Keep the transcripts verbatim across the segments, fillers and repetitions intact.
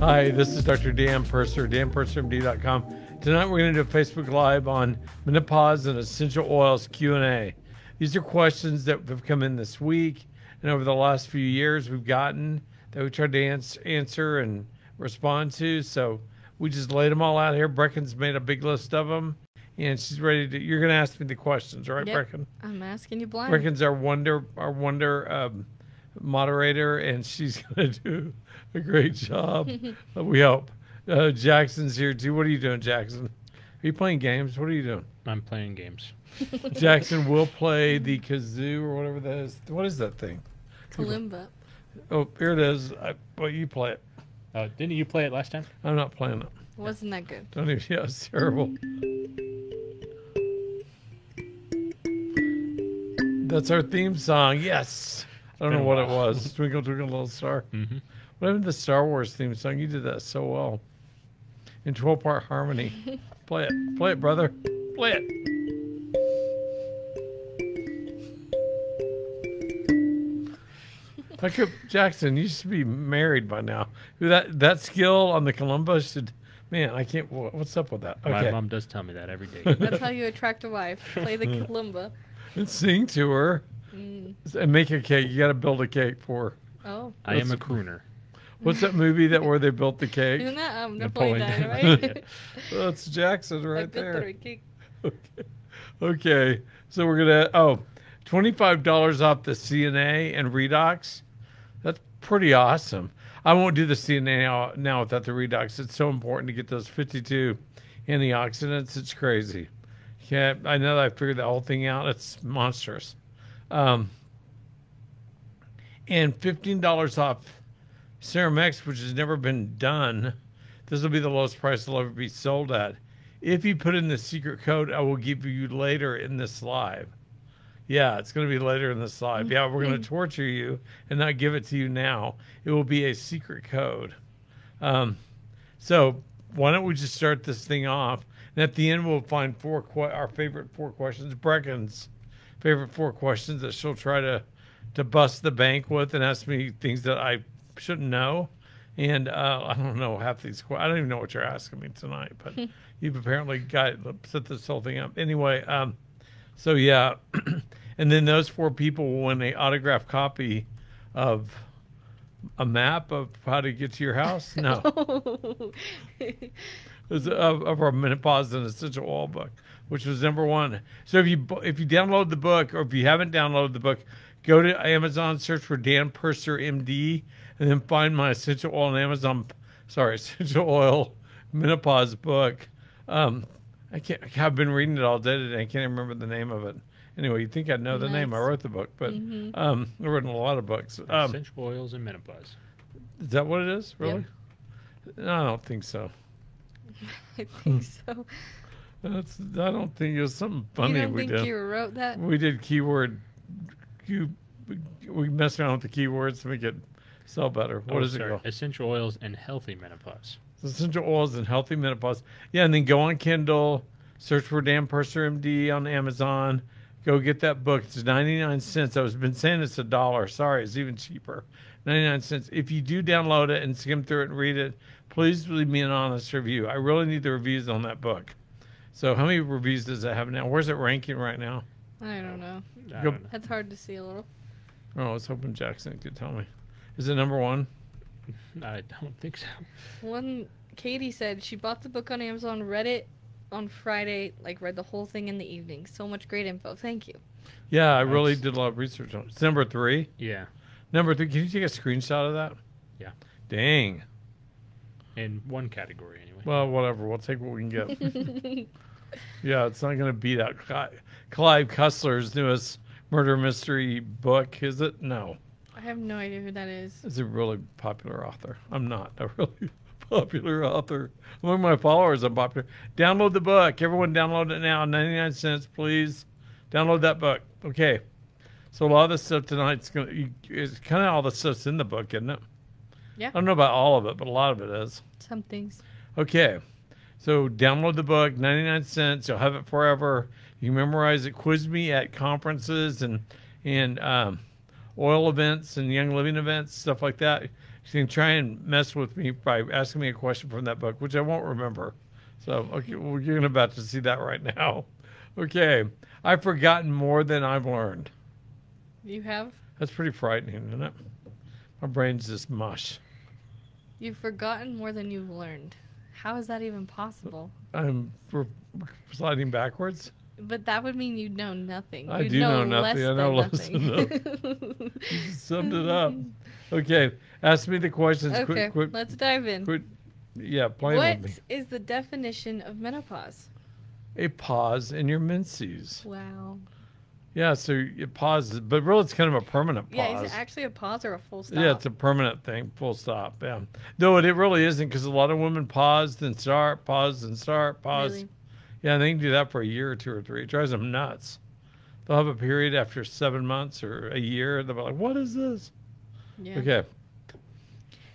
Hi, this is Doctor Dan Purser, Dan Purser M D dot com. Tonight we're going to do a Facebook Live on menopause and essential oils Q and A. These are questions that have come in this week and over the last few years we've gotten that we tried to answer and respond to. So we just laid them all out here. Breckin's made a big list of them and she's ready to, you're going to ask me the questions, right, yep. Breckin? I'm asking you blind. Breckin's our wonder, our wonder, um, moderator, and she's going to do a great job. We hope. Uh, Jackson's here too. What are you doing, Jackson? Are you playing games? What are you doing? I'm playing games. Jackson will play the kazoo or whatever that is. What is that thing? Kalimba. Oh, here it is. I, well, you play it. Uh, didn't you play it last time? I'm not playing it. Wasn't that good? Don't even, yeah, it's terrible. That's our theme song. Yes. I don't know what it was. Twinkle, Twinkle, Little Star. Mm-hmm. What happened to the Star Wars theme song? You did that so well. In twelve-part harmony. Play it. Play it, brother. Play it. I could, Jackson, you should be married by now. That that skill on the Kalimba should... Man, I can't... What's up with that? Okay. My mom does tell me that every day. That's how you attract a wife. Play the Kalimba. And sing to her. Mm. And make a cake. You got to build a cake for. Oh, I That's am a crooner. What's that movie that where they built the cake? Isn't that um, Napoleon Dynamite? Right? Well, that's Jackson right I built there. The cake. Okay. Okay, so we're gonna oh, twenty-five dollars off the C N A and Redox. That's pretty awesome. I won't do the C N A now, now without the Redox. It's so important to get those fifty-two antioxidants. It's crazy. Yeah, I know that I figured that whole thing out. It's monstrous. Um, and fifteen dollars off Seramex, which has never been done. This will be the lowest price it'll ever be sold at. If you put in the secret code, I will give you later in this live. Yeah, it's going to be later in this live. Yeah, we're going to torture you and not give it to you now. It will be a secret code. Um, so why don't we just start this thing off? And at the end, we'll find four qu our favorite four questions. Breckin's favorite four questions that she'll try to, to bust the bank with and ask me things that I shouldn't know. And uh, I don't know half these questions. I don't even know what you're asking me tonight, but you've apparently got set this whole thing up. Anyway, um, so yeah. And then those four people will win an autographed copy of a map of how to get to your house. No. of, of our menopause and essential oil book, which was number one. So if you if you download the book, or if you haven't downloaded the book, go to Amazon, search for Dan Purser M D, and then find my essential oil and Amazon, sorry, essential oil menopause book. Um, I can't. I've been reading it all day today. I can't remember the name of it. Anyway, you think I'd know nice. the name? I wrote the book, but mm-hmm. um, I've written a lot of books. Um, essential oils and menopause. Is that what it is? Really? Yep. No, I don't think so. I think so. That's, I don't think it was something funny. You don't we think did. You wrote that? We did keyword. You, we messed around with the keywords to make it sell better. What oh, is sorry. it called? Essential oils and healthy menopause. Essential oils and healthy menopause. Yeah, and then go on Kindle, search for Dan Purser M D on Amazon. Go get that book. It's ninety-nine cents. I was been saying it's a dollar. Sorry, it's even cheaper. ninety-nine cents. If you do download it and skim through it and read it, please leave me an honest review. I really need the reviews on that book. So how many reviews does it have now? Where's it ranking right now? I don't know. I don't know. That's hard to see a little. Oh, I was hoping Jackson could tell me. Is it number one? I don't think so. One, Katie said she bought the book on Amazon, read it on Friday, like read the whole thing in the evening. So much great info. Thank you. Yeah, I nice. really did a lot of research on it. It's number three? Yeah. Number three. Can you take a screenshot of that? Yeah. Dang. In one category, anyway. Well, whatever. We'll take what we can get. Yeah, it's not going to beat out Clive Cussler's newest murder mystery book, is it? No. I have no idea who that is. It's a really popular author. I'm not a really popular author. Among my followers, I'm popular. Download the book. Everyone download it now. ninety-nine cents, please. Download that book. Okay. So a lot of this stuff tonight's going to, it's kind of all the stuff's in the book, isn't it? Yeah. I don't know about all of it, but a lot of it is. Some things. Okay. So download the book, ninety-nine cents. You'll have it forever. You can memorize it. Quiz me at conferences and and um, oil events and Young Living events, stuff like that. She can try and mess with me by asking me a question from that book, which I won't remember. So okay, well, you're about to see that right now. Okay. I've forgotten more than I've learned. You have? That's pretty frightening, isn't it? My brain's just mush. You've forgotten more than you've learned. How is that even possible? I'm sliding backwards. But that would mean you'd know nothing. I you'd do know, know nothing. I know less than nothing. You summed it up. Okay. Ask me the questions. Okay. Quit, quit, let's dive in. Quit, yeah, play with me. What is the definition of menopause? A pause in your menses. Wow. Yeah, so it pauses. But really, it's kind of a permanent pause. Yeah, is it actually a pause or a full stop? Yeah, it's a permanent thing, full stop. Yeah. No, it, it really isn't, because a lot of women pause and start, pause and start, pause. Really? Yeah, and they can do that for a year or two or three. It drives them nuts. They'll have a period after seven months or a year. They'll be like, what is this? Yeah. Okay.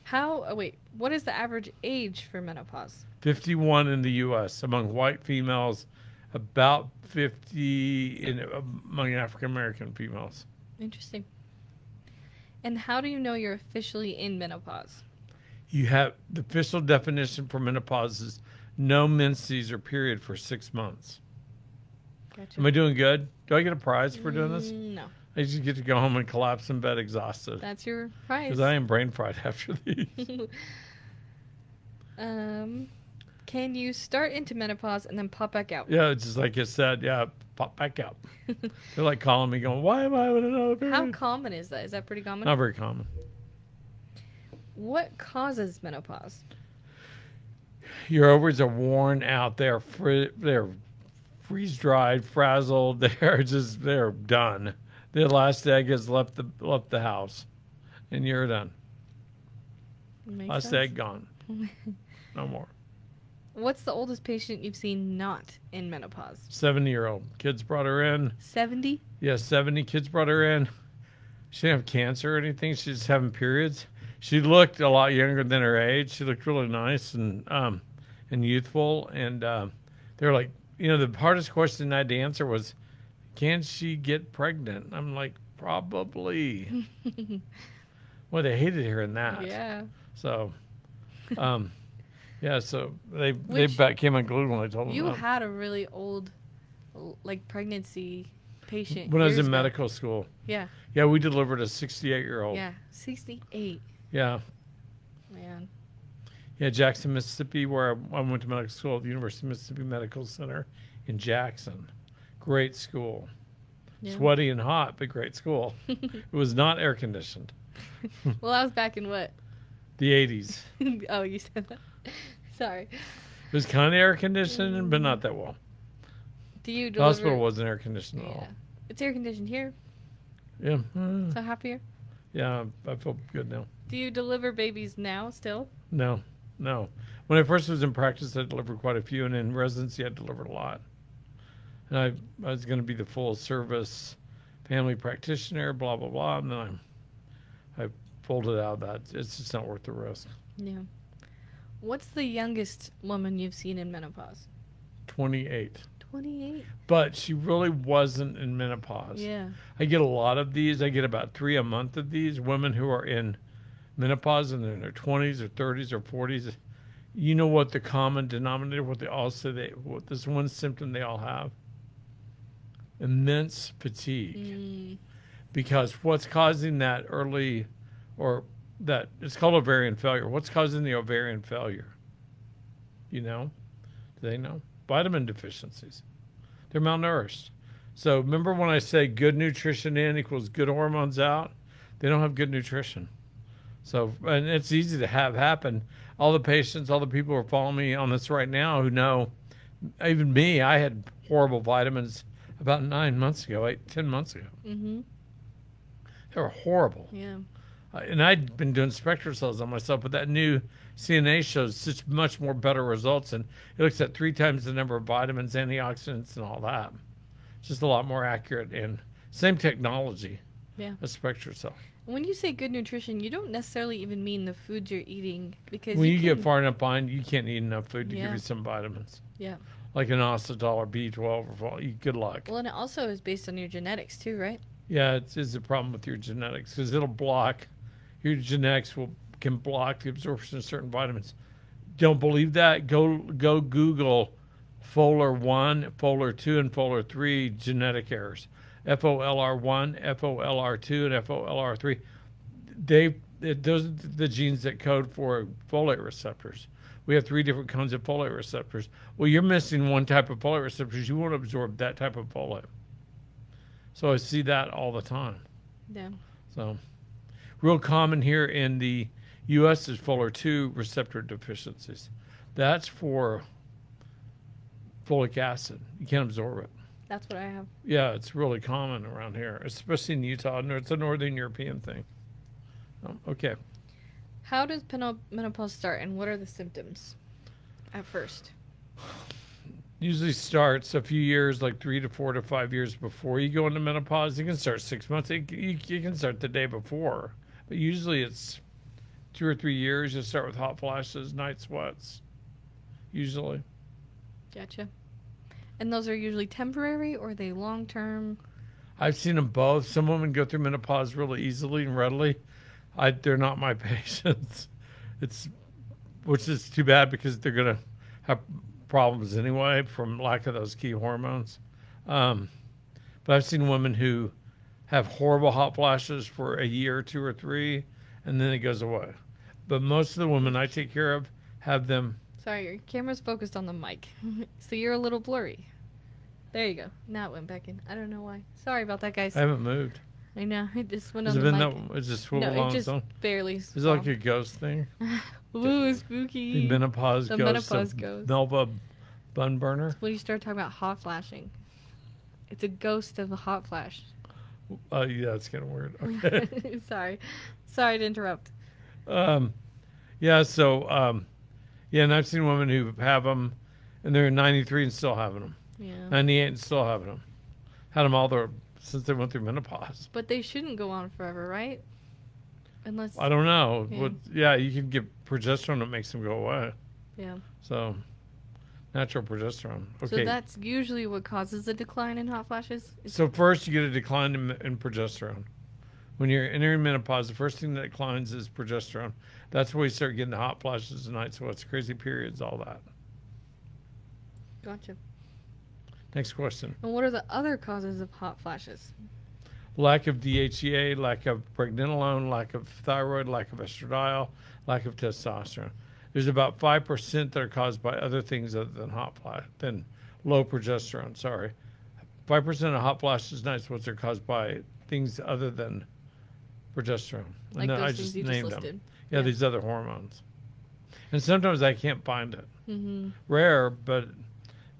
How, oh wait, what is the average age for menopause? fifty-one in the U S among white females, about fifty in, among African-American females. Interesting. And how do you know you're officially in menopause? You have, the official definition for menopause is no menses or period for six months. Gotcha. Am I doing good? Do I get a prize for doing this? No. I just get to go home and collapse in bed exhausted. That's your prize. Because I am brain fried after these. um, can you start into menopause and then pop back out? Yeah, it's just like you said. Yeah, pop back out. They're like calling me going, why am I in another period? How common is that? Is that pretty common? Not very common. What causes menopause? Your ovaries are worn out. They're fr they're freeze dried, frazzled. They're just they're done. The last egg has left the left the house, and you're done. Makes last sense. Egg gone, no more. What's the oldest patient you've seen not in menopause? seventy year old kids brought her in. seventy? Yeah, seventy kids brought her in. She didn't have cancer or anything. She's just having periods. She looked a lot younger than her age. She looked really nice and um, and youthful. And uh, they were like, you know, the hardest question I had to answer was, can she get pregnant? I'm like, probably. Well, they hated hearing that. Yeah. So, um, yeah, so they, they back came unglued when I told them. You that. Had a really old, like, pregnancy patient. When I was in ago. medical school. Yeah. Yeah, we delivered a sixty-eight year old. Yeah, sixty-eight. Yeah. Man. Yeah, Jackson, Mississippi, where I, I went to medical school at the University of Mississippi Medical Center in Jackson. Great school. Yeah. Sweaty and hot, but great school. It was not air conditioned. Well, I was back in what? The eighties. Oh, you said that. Sorry. It was kind of air conditioned, mm. but not that well. Do you deliver... The hospital wasn't air conditioned yeah. at all. It's air conditioned here. Yeah. Mm. So happier? Yeah, I feel good now. Do you deliver babies now still? No, no. When I first was in practice, I delivered quite a few, and in residency, I delivered a lot. And I, I was going to be the full-service family practitioner, blah, blah, blah, and then I, I folded out of that. It's just not worth the risk. Yeah. What's the youngest woman you've seen in menopause? twenty-eight. twenty-eight? But she really wasn't in menopause. Yeah. I get a lot of these. I get about three a month of these, women who are in menopause and they're in their twenties or thirties or forties. You know what the common denominator, what they all say, they, what this one symptom they all have? Immense fatigue. Mm. Because what's causing that early, or that, it's called ovarian failure. What's causing the ovarian failure? You know? Do they know? Vitamin deficiencies. They're malnourished. So remember when I say good nutrition in equals good hormones out? They don't have good nutrition. So, and it's easy to have happen. All the patients, all the people who are following me on this right now who know, even me, I had horrible vitamins about nine months ago, eight, ten months ago. Mm-hmm. They were horrible. Yeah. Uh, and I'd been doing SpectraCells on myself, but that new C N A shows such much more better results, and it looks at three times the number of vitamins, antioxidants, and all that. It's just a lot more accurate, and same technology yeah. as SpectraCell. When you say good nutrition, you don't necessarily even mean the foods you're eating, because when you, you can, get far enough behind, you can't eat enough food to yeah. give you some vitamins. Yeah. Like an inositol or B twelve or good luck. Well, and it also is based on your genetics too, right? Yeah, it is a problem with your genetics because it'll block. Your genetics will can block the absorption of certain vitamins. Don't believe that? Go go Google F O L R one, F O L R two, and F O L R three genetic errors. F O L R one, F O L R two, and F O L R three. They it, those are the genes that code for folate receptors. We have three different kinds of folate receptors. Well, you're missing one type of folate receptors. You won't absorb that type of folate. So I see that all the time. Yeah. So real common here in the U S is F O L R two receptor deficiencies. That's for folic acid. You can't absorb it. That's what I have. Yeah, it's really common around here, especially in Utah. It's a Northern European thing. Um, okay. How does menopause start, and what are the symptoms at first? Usually starts a few years, like three to four to five years before you go into menopause. You can start six months. It, you, you can start the day before. But usually it's two or three years. You start with hot flashes, night sweats, usually. Gotcha. And those are usually temporary, or are they long-term? I've seen them both. Some women go through menopause really easily and readily. I, they're not my patients. It's, which is too bad, because they're going to have problems anyway from lack of those key hormones. Um, but I've seen women who have horrible hot flashes for a year, two or three, and then it goes away. But most of the women I take care of have them. Sorry, your camera's focused on the mic, so you're a little blurry. There you go. Now it went back in. I don't know why. Sorry about that, guys. I haven't moved. I know. It just went Has on it the been mic. That, it just no, along it just song? Barely. Is it like a ghost thing? Ooh, spooky. The menopause the ghost. The menopause ghost. Melba bun burner. It's when you start talking about hot flashing. It's a ghost of a hot flash. Oh, uh, yeah, it's kind of weird. Okay. Sorry. Sorry to interrupt. Um, yeah, so, um, yeah, and I've seen women who have them, and they're ninety-three and still having them. Yeah. ninety-eight and still having them. Had them all their... since they went through menopause. But they shouldn't go on forever, right? Unless I don't know. Yeah, well, yeah, you can get progesterone that makes them go away. Yeah. So natural progesterone. Okay. So that's usually what causes a decline in hot flashes? So first you get a decline in, in progesterone. When you're entering menopause, the first thing that declines is progesterone. That's where you start getting the hot flashes and night sweats, crazy periods, all that. Gotcha. Next question. And what are the other causes of hot flashes? Lack of D H E A, lack of pregnenolone, lack of thyroid, lack of estradiol, lack of testosterone. There's about five percent that are caused by other things other than hot flash, than low progesterone, sorry. five percent of hot flashes, night sweats are caused by things other than progesterone. Like and those I just things named you just listed. Them. Yeah, yeah, these other hormones. And sometimes I can't find it. Mm-hmm. Rare, but...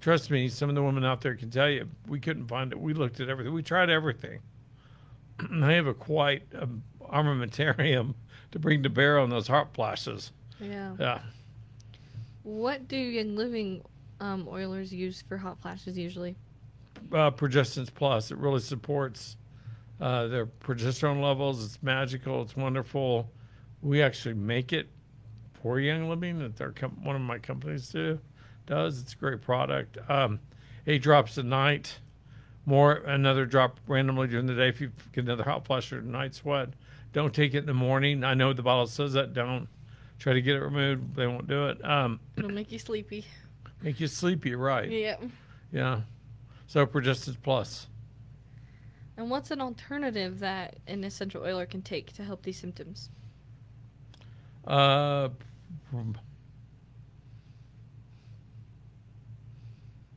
trust me, some of the women out there can tell you, we couldn't find it. We looked at everything. We tried everything. I have a quite um, armamentarium to bring to bear on those heart flashes. Yeah. Yeah. What do Young Living um, oilers use for hot flashes usually? Uh, Progessence Plus. It really supports uh, their progesterone levels. It's magical. It's wonderful. We actually make it for Young Living. That they're com- one of my companies do. Does it's a great product. Um, eight drops a night, more another drop randomly during the day. If you get another hot flash or night sweat, don't take it in the morning. I know the bottle says that. Don't try to get it removed. They won't do it. Um, It'll make you sleepy. Make you sleepy, right? Yeah. Yeah. So Progestins Plus. And what's an alternative that an essential oiler can take to help these symptoms? Uh.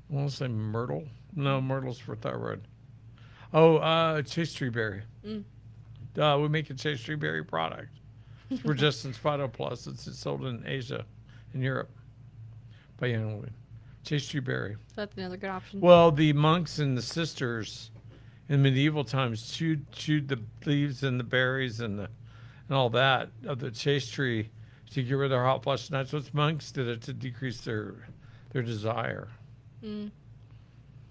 I want to say myrtle. No, myrtle's for thyroid. Oh, uh, chasteberry berry. Mm. Uh, we make a chasteberry berry product. It's Progestins Phyto Plus. It's, it's sold in Asia, in Europe, by Young Living. Chasteberry berry. So that's another good option. Well, the monks and the sisters in medieval times chewed chewed the leaves and the berries and the and all that of the chasteberry to get rid of their hot flash. That's what monks did it to decrease their their desire. Mm.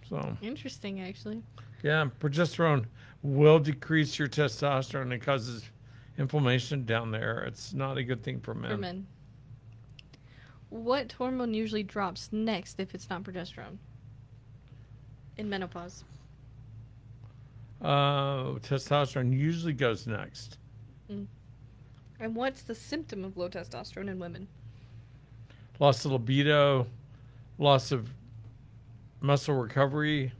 So interesting, actually. Yeah, progesterone will decrease your testosterone. It causes inflammation down there. It's not a good thing for men. For men. What hormone usually drops next if it's not progesterone in menopause? Uh, testosterone usually goes next. Mm. And what's the symptom of low testosterone in women? Loss of libido, loss of muscle recovery.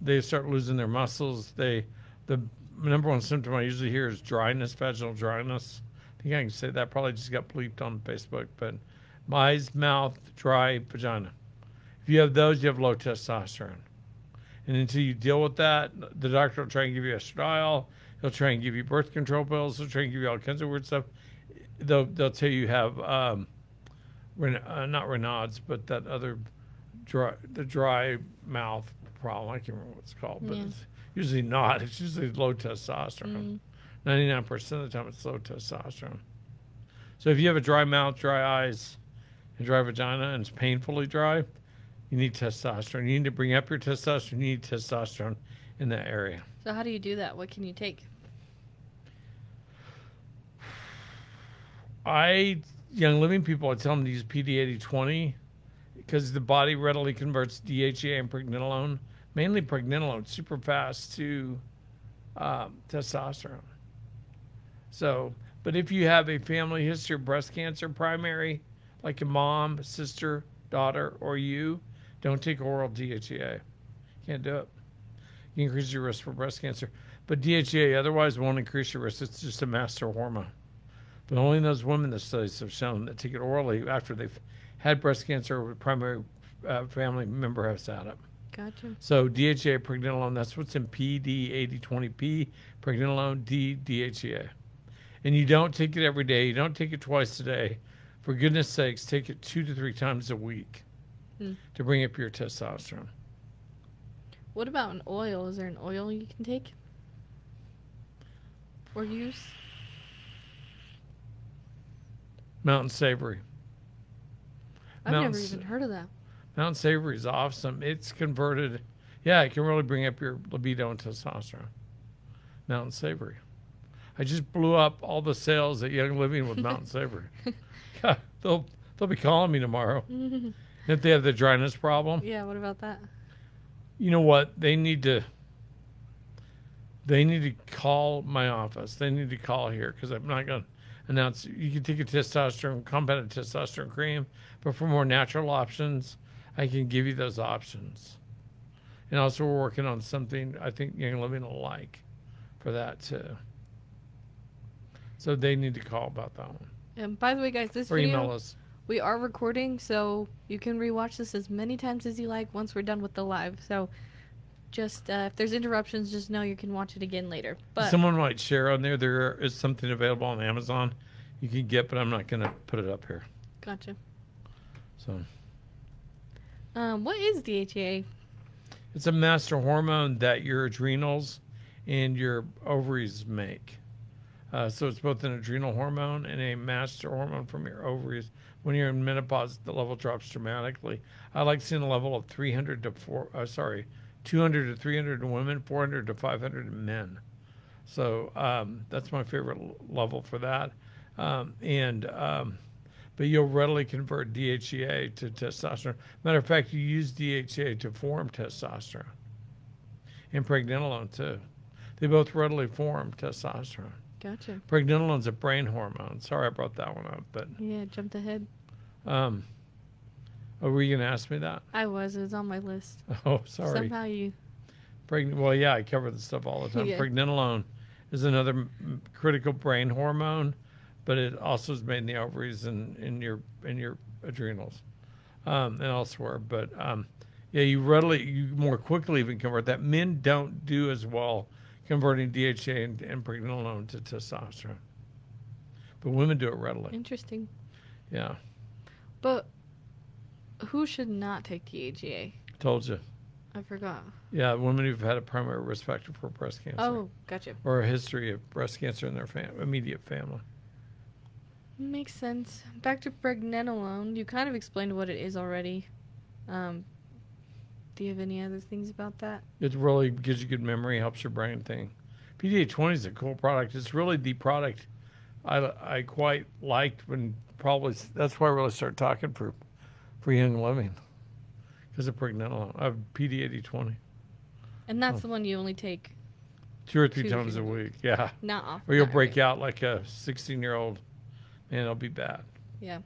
They start losing their muscles. They, the number one symptom I usually hear is dryness, vaginal dryness. I think I can say that probably just got bleeped on Facebook, but eyes, mouth, dry vagina. If you have those, you have low testosterone. And until you deal with that, the doctor will try and give you estradiol. He'll try and give you birth control pills. He'll try and give you all kinds of weird stuff. They'll, they'll tell you you have, um, uh, not Raynaud's, but that other dry, the dry mouth problem. I can't remember what it's called, but yeah. It's usually not. It's usually low testosterone. Mm-hmm. ninety-nine percent of the time it's low testosterone. So if you have a dry mouth, dry eyes, and dry vagina, and it's painfully dry, you need testosterone. You need to bring up your testosterone. You need testosterone in that area. So how do you do that? What can you take? I, Young Living people, I tell them to use P D eighty twenty because the body readily converts D H E A and pregnenolone, mainly pregnenolone, super fast to um, testosterone. So, but if you have a family history of breast cancer primary, like a mom, sister, daughter, or you, don't take oral D H E A. Can't do it. You increase your risk for breast cancer. But D H E A otherwise won't increase your risk. It's just a master hormone. But only in those women, the studies have shown that take it orally after they've had breast cancer or a primary uh, family member has had it. Gotcha. So D H E A, pregnenolone, that's what's in P D eighty twenty P, pregnenolone, D, D H E A. And you don't take it every day. You don't take it twice a day. For goodness sakes, take it two to three times a week hmm. to bring up your testosterone. What about an oil? Is there an oil you can take or use? Mountain Savory. I've Mountain never even heard of that. Mountain Savory is awesome. It's converted. Yeah, it can really bring up your libido and testosterone. Mountain Savory. I just blew up all the sales at Young Living with Mountain Savory. God, they'll they'll be calling me tomorrow if they have the dryness problem. Yeah, what about that? You know what? They need to. They need to call my office. They need to call here because I'm not going to announce. You can take a testosterone, compounded testosterone cream, but for more natural options, I can give you those options. And also, we're working on something I think Young Living will like for that too. So they need to call about that one. And by the way, guys, this or video, email us. We are recording, so you can rewatch this as many times as you like once we're done with the live. So just uh, if there's interruptions, just know you can watch it again later. But someone might share on there. There is something available on Amazon you can get, but I'm not going to put it up here. Gotcha. So, um, what is D H E A? It's a master hormone that your adrenals and your ovaries make. Uh, so it's both an adrenal hormone and a master hormone from your ovaries. When you're in menopause, the level drops dramatically. I like seeing a level of three hundred to four, uh, sorry, two hundred to three hundred in women, four hundred to five hundred in men. So um, that's my favorite level for that. Um, and um, but you'll readily convert D H E A to testosterone. Matter of fact, you use D H E A to form testosterone and pregnenolone too. They both readily form testosterone. Gotcha. Pregnenolone's a brain hormone. Sorry I brought that one up, but yeah, jumped ahead. Um, oh, were you gonna ask me that? I was. It was on my list. Oh, sorry. Somehow you. Pregn. Well, yeah, I cover this stuff all the time. Yeah. Pregnenolone is another m critical brain hormone, but it also is made in the ovaries and in your in your adrenals, um, and elsewhere. But um, yeah, you readily, you more quickly even convert that. Men don't do as well converting D H E A and, and pregnenolone to testosterone. But women do it readily. Interesting. Yeah. But who should not take D H E A? Told you. I forgot. Yeah, women who've had a primary risk factor for breast cancer. Oh, gotcha. Or a history of breast cancer in their fam- immediate family. Makes sense. Back to pregnenolone. You kind of explained what it is already. Um, Do you have any other things about that? It really gives you good memory, helps your brain thing. P D eight twenty is a cool product. It's really the product I, I quite liked when probably, that's why I really started talking for, for Young Living, because of pregnenolone, of P D eighty twenty. And that's oh. the one you only take? Two or three two times a week, yeah. Not often. Or you'll break right. out like a sixteen-year-old, and it'll be bad. Yeah.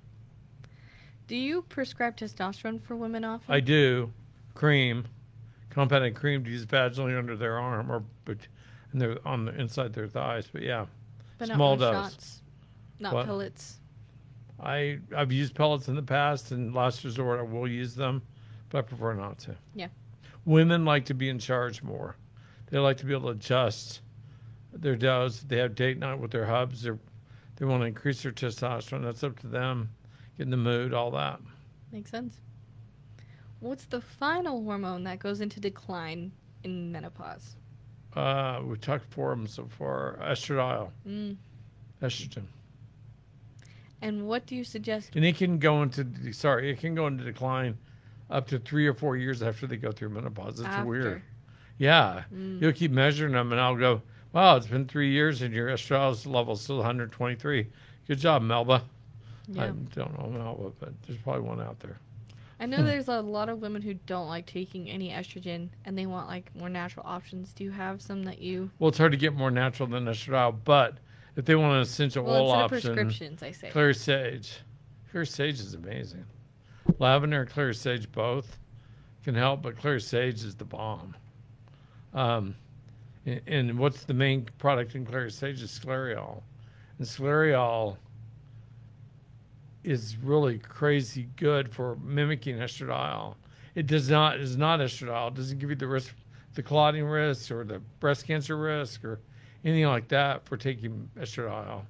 Do you prescribe testosterone for women often? I do. Cream, compounded cream to use vaginally under their arm or and they're on the inside their thighs. But yeah, but small not dose. Shots, not what? Pellets. I I've used pellets in the past, and last resort I will use them, but I prefer not to. Yeah. Women like to be in charge more. They like to be able to adjust their dose. They have date night with their hubs. They're, they want to increase their testosterone. That's up to them. Get in the mood, all that. Makes sense. What's the final hormone that goes into decline in menopause? Uh, we've talked four of them so far. Estradiol. Mm. Estrogen. And what do you suggest? And it can go into, sorry, it can go into decline up to three or four years after they go through menopause. It's after. Weird. Yeah, mm. You'll keep measuring them, and I'll go, wow, it's been three years, and your estradiol level's still one hundred twenty-three. Good job, Melba. Yeah. I don't know Melba, but there's probably one out there. I know there's a lot of women who don't like taking any estrogen, and they want, like, more natural options. Do you have some that you... Well, it's hard to get more natural than estradiol, but if they want an essential well, oil option... prescriptions, I say. Clary Sage. Clary Sage is amazing. Lavender and Clary Sage both can help, but Clary Sage is the bomb. Um, and, and what's the main product in Clary Sage is sclareol. And sclareol is really crazy good for mimicking estradiol. It does not, is not estradiol. It doesn't give you the risk, the clotting risk or the breast cancer risk or anything like that for taking estradiol.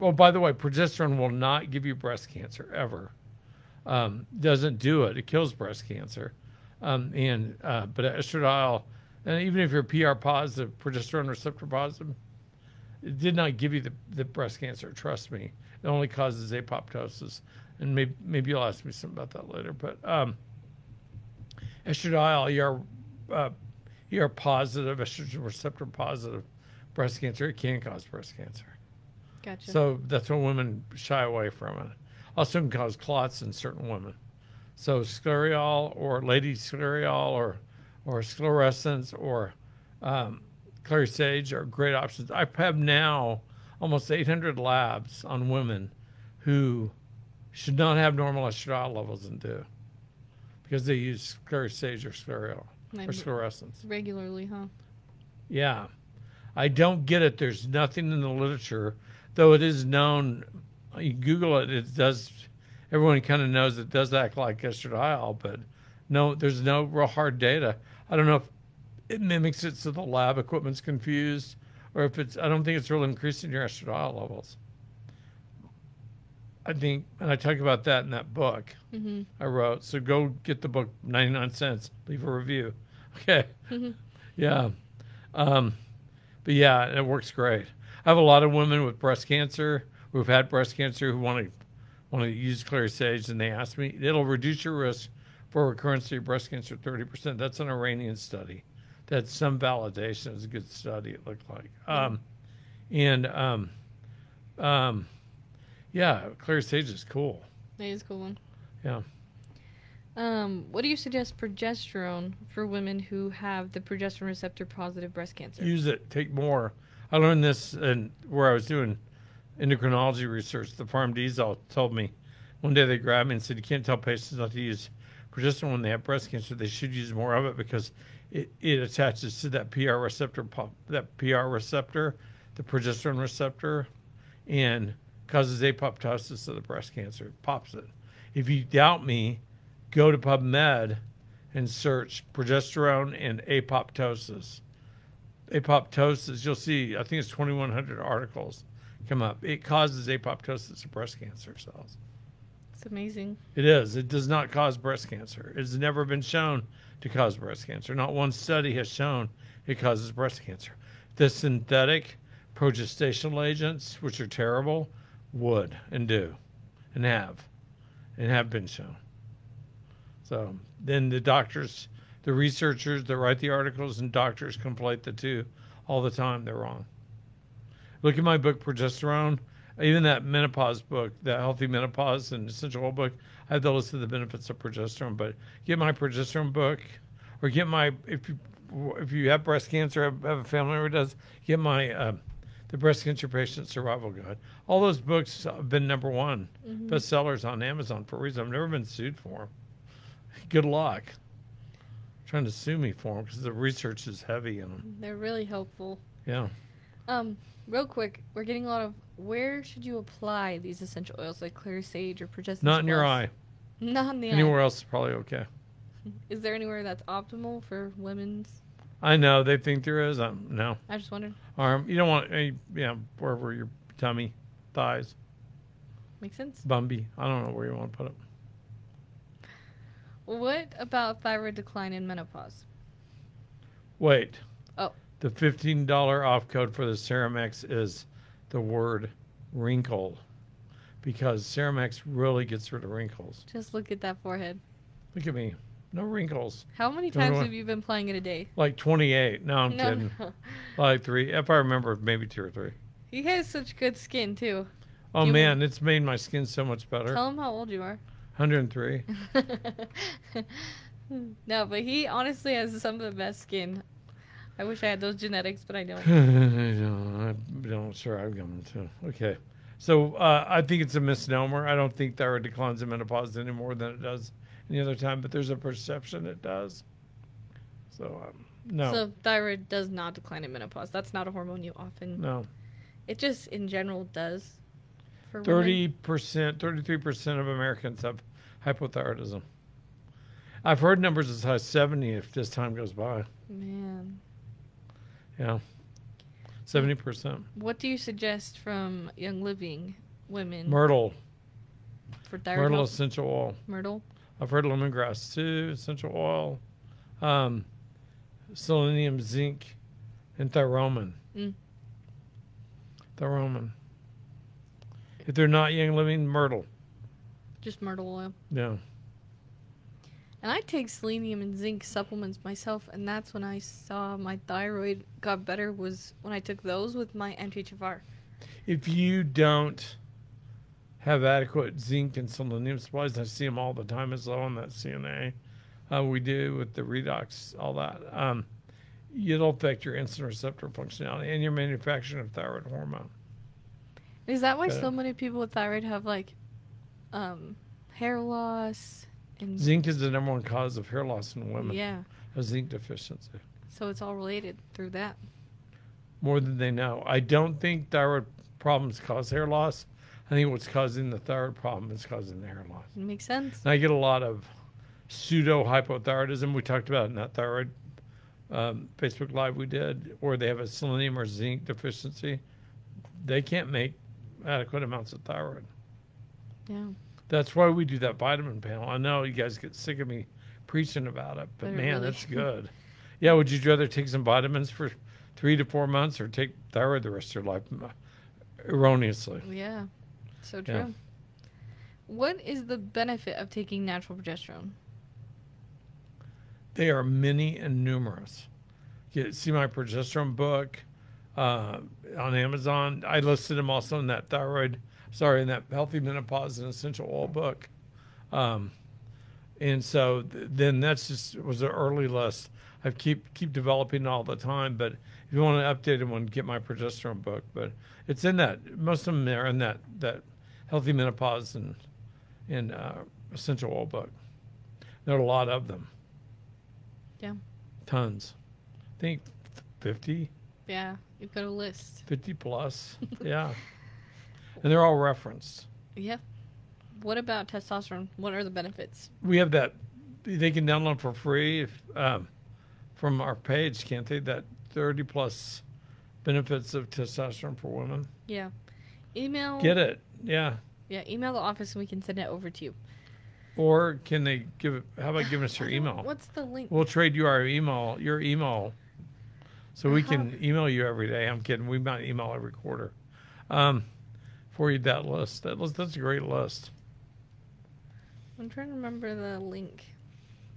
Oh, by the way, progesterone will not give you breast cancer ever. Um, doesn't do it. It kills breast cancer. Um, and, uh, but estradiol, and even if you're P R positive, progesterone receptor positive, it did not give you the, the breast cancer, trust me. It only causes apoptosis. And maybe, maybe you'll ask me something about that later. But um, estradiol, you're uh, E R positive, estrogen receptor positive breast cancer, it can cause breast cancer. Gotcha. So that's when women shy away from it. Also can cause clots in certain women. So sclareol or lady sclareol or or sclarescence or um, Clary Sage are great options. I have now almost eight hundred labs on women who should not have normal estradiol levels and do because they use Clary Sage or sclareol or sclarescence. Regularly, huh? Yeah. I don't get it. There's nothing in the literature, though it is known. You Google it, it does. Everyone kind of knows it does act like estradiol, but no, there's no real hard data. I don't know if it mimics it so the lab equipment's confused or if it's, I don't think it's really increasing your estradiol levels. I think, and I talk about that in that book mm-hmm. I wrote. So go get the book, ninety-nine cents, leave a review. Okay. Mm-hmm. Yeah. Um, but yeah, it works great. I have a lot of women with breast cancer who've had breast cancer who want to want to use Clary Sage, and they asked me, it'll reduce your risk for recurrence of breast cancer thirty percent. That's an Iranian study. That's some validation. It was a good study, it looked like. Um, and, um, um, yeah, Clary Sage is cool. That is a cool one. Yeah. Um, what do you suggest progesterone for women who have the progesterone receptor positive breast cancer? Use it. Take more. I learned this in, where I was doing endocrinology research. The PharmDs all told me one day they grabbed me and said, you can't tell patients not to use progesterone when they have breast cancer. They should use more of it because it, it attaches to that P R receptor, that P R receptor, the progesterone receptor, and causes apoptosis of the breast cancer. It pops it. If you doubt me, go to PubMed and search progesterone and apoptosis. Apoptosis, you'll see, I think it's twenty-one hundred articles come up. It causes apoptosis of breast cancer cells. It's amazing. It is. It does not cause breast cancer. It's never been shown to cause breast cancer. Not one study has shown it causes breast cancer. The synthetic progestational agents, which are terrible, would and do and have and have been shown. So then the doctors, the researchers that write the articles and doctors conflate the two all the time. They're wrong. Look at my book, Progesterone, even that menopause book, the Healthy Menopause and Essential Oil book. I have the list of the benefits of progesterone, but get my progesterone book or get my, if you if you have breast cancer, have, have a family member does, get my uh, The Breast Cancer Patient Survival Guide. All those books have been number one mm-hmm. bestsellers on Amazon for a reason. I've never been sued for them. Good luck trying to sue me for them because the research is heavy in them. They're really helpful. Yeah. Um, real quick, we're getting a lot of where should you apply these essential oils like Clary Sage or Progestins? Not in your eye. Not in the eye. Anywhere else is probably okay. Is there anywhere that's optimal for women's? I know they think there is. Um, no. I just wondered. Arm. You don't want any, yeah, wherever your tummy, thighs. Makes sense. Bumby. I don't know where you want to put it. What about thyroid decline in menopause? Wait. Oh. The fifteen dollar off code for the Ceramex is the word wrinkle, because Ceramex really gets rid of wrinkles. Just look at that forehead. Look at me. No wrinkles. How many times have you been applying it a day? Like twenty-eight. No, I'm no, kidding. No. Like three. If I remember, maybe two or three. He has such good skin, too. Oh, you man. It's made my skin so much better. Tell him how old you are. one hundred three. No, but he honestly has some of the best skin. I wish I had those genetics, but I don't. No, I don't. Sure, I've got them, too. Okay. So uh, I think it's a misnomer. I don't think thyroid declines in menopause any more than it does any other time, but there's a perception it does. So, um, no. So thyroid does not decline in menopause. That's not a hormone you often... No. It just, in general, does for thirty percent, women. thirty-three percent of Americans have hypothyroidism. I've heard numbers as high as seventy if this time goes by. Man. Yeah. seventy percent. What do you suggest from Young Living women? Myrtle. For thyroid Myrtle health? Essential oil. Myrtle. I've heard lemongrass too, essential oil, um, selenium, zinc, and Thyromin. Mm. Thyromin. If they're not Young Living, myrtle. Just myrtle oil. Yeah. And I take selenium and zinc supplements myself, and that's when I saw my thyroid got better was when I took those with my M T H F R. If you don't have adequate zinc and selenium supplies. I see them all the time as low on that C N A. Uh, we do with the Redox, all that. Um, it'll affect your insulin receptor functionality and your manufacturing of thyroid hormone. Is that why but, so many people with thyroid have like um, hair loss? And zinc is the number one cause of hair loss in women. Yeah. A zinc deficiency. So it's all related through that. More than they know. I don't think thyroid problems cause hair loss. I think what's causing the thyroid problem is causing the hair loss. Makes sense. And I get a lot of pseudo-hypothyroidism. We talked about it in that thyroid um, Facebook Live we did, or they have a selenium or zinc deficiency. They can't make adequate amounts of thyroid. Yeah. That's why we do that vitamin panel. I know you guys get sick of me preaching about it, but, but man, really. That's good. Yeah, would you rather take some vitamins for three to four months or take thyroid the rest of your life? Erroneously. Yeah. So true. Yeah. What is the benefit of taking natural progesterone? They are many and numerous. You see my progesterone book uh, on Amazon. I listed them also in that thyroid, sorry, in that healthy menopause and essential oil book. Um, and so th then that's just was an early list. I keep keep developing all the time, but if you want an updated one, get my progesterone book. But it's in that most of them are in that that. Healthy menopause and, and uh, essential oil book. There are a lot of them. Yeah. Tons. I think fifty. Yeah. You've got a list. fifty plus. Yeah. And they're all referenced. Yeah. What about testosterone? What are the benefits? We have that. They can download for free if, um, from our page, can't they? That thirty plus benefits of testosterone for women. Yeah. Email. Get it. Yeah. Yeah. Email the office and we can send it over to you. Or can they give it? How about giving us your email? What's the link? We'll trade you our email, your email, so we can email you every day. I'm kidding. We might email every quarter um, for you that list. That list. That's a great list. I'm trying to remember the link.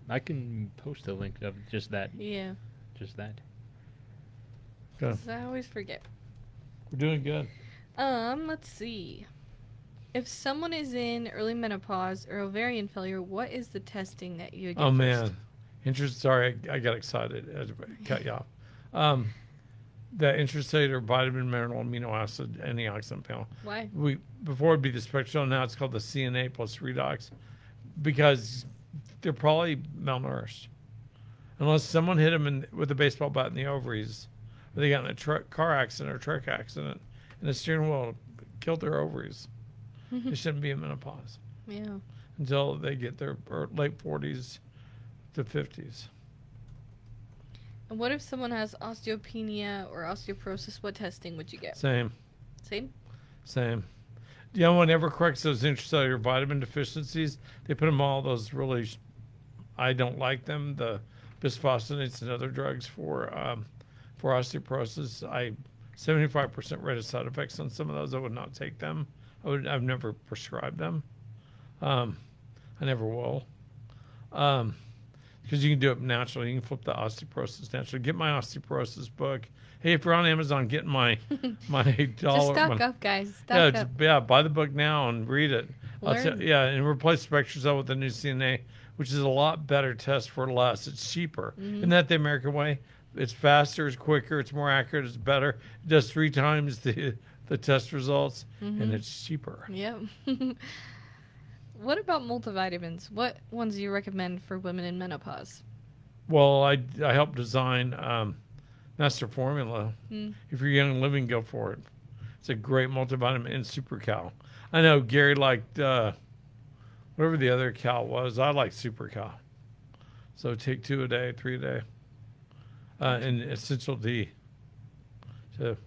I can post the link of just that. Yeah. Just that. Because I always forget. We're doing good. Um, let's see. If someone is in early menopause or ovarian failure, what is the testing that you would get? Oh, man. Interest. Sorry, I, I got excited. I cut you off. Um, the intracellular vitamin, mineral, amino acid, antioxidant panel. Why? We before it'd be the SpectraCell, now it's called the C N A plus Redox, because they're probably malnourished, unless someone hit them in, with a baseball bat in the ovaries, or they got in a truck, car accident or truck accident, and the steering wheel killed their ovaries. They shouldn't be in menopause. Yeah. Until they get their late forties to fifties. And what if someone has osteopenia or osteoporosis? What testing would you get? Same. Same? Same. You know, one ever corrects those intracellular vitamin deficiencies. They put them all, those really, I don't like them, the bisphosphonates and other drugs for um, for osteoporosis. I seventy-five percent rate of side effects on some of those. I would not take them. I would, I've never prescribed them. Um, I never will. Um, because you can do it naturally. You can flip the osteoporosis naturally. Get my osteoporosis book. Hey, if you're on Amazon, get my my dollar. Just stock my, up, guys. Stock yeah, up. yeah, buy the book now and read it. I'll tell, yeah, and replace SpectraCell with the new C N A, which is a lot better test for less. It's cheaper. Mm-hmm. Isn't that the American way? It's faster, it's quicker, it's more accurate, it's better. It does three times the the test results, mm-hmm. and it's cheaper. Yep. What about multivitamins? What ones do you recommend for women in menopause? Well, I, I helped design um, Master Formula. Mm. If you're Young Living, go for it. It's a great multivitamin in Super Cal. I know Gary liked uh, whatever the other Cal was. I like Super Cal. So take two a day, three a day. Uh, and Essential D. So